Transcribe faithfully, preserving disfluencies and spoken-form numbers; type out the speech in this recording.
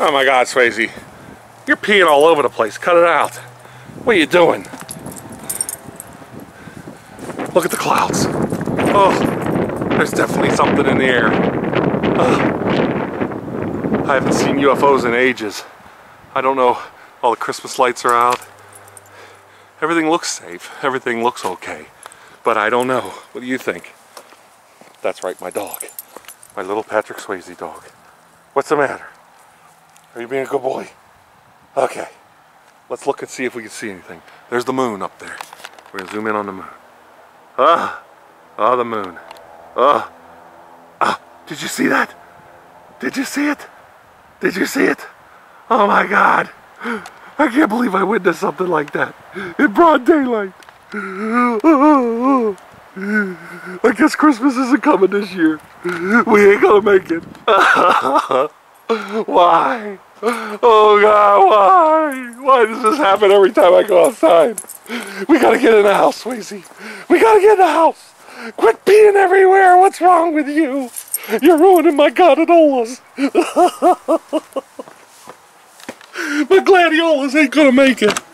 Oh my God, Swayze. You're peeing all over the place. Cut it out. What are you doing? Look at the clouds. Oh, there's definitely something in the air. Uh, I haven't seen U F Os in ages. I don't know. All the Christmas lights are out. Everything looks safe. Everything looks okay. But I don't know. What do you think? That's right, my dog. My little Patrick Swayze dog. What's the matter? Are you being a good boy? Okay. Let's look and see if we can see anything. There's the moon up there. We're going to zoom in on the moon. Ah! Ah, the moon. Ah! Ah! Did you see that? Did you see it? Did you see it? Oh my God! I can't believe I witnessed something like that. In broad daylight. I guess Christmas isn't coming this year. We ain't gonna make it. Why? Oh God, why? Why does this happen every time I go outside? We gotta get in the house, Swayze. We gotta get in the house. Quit peeing everywhere. What's wrong with you? You're ruining my gondolas. My gladiolas ain't gonna make it.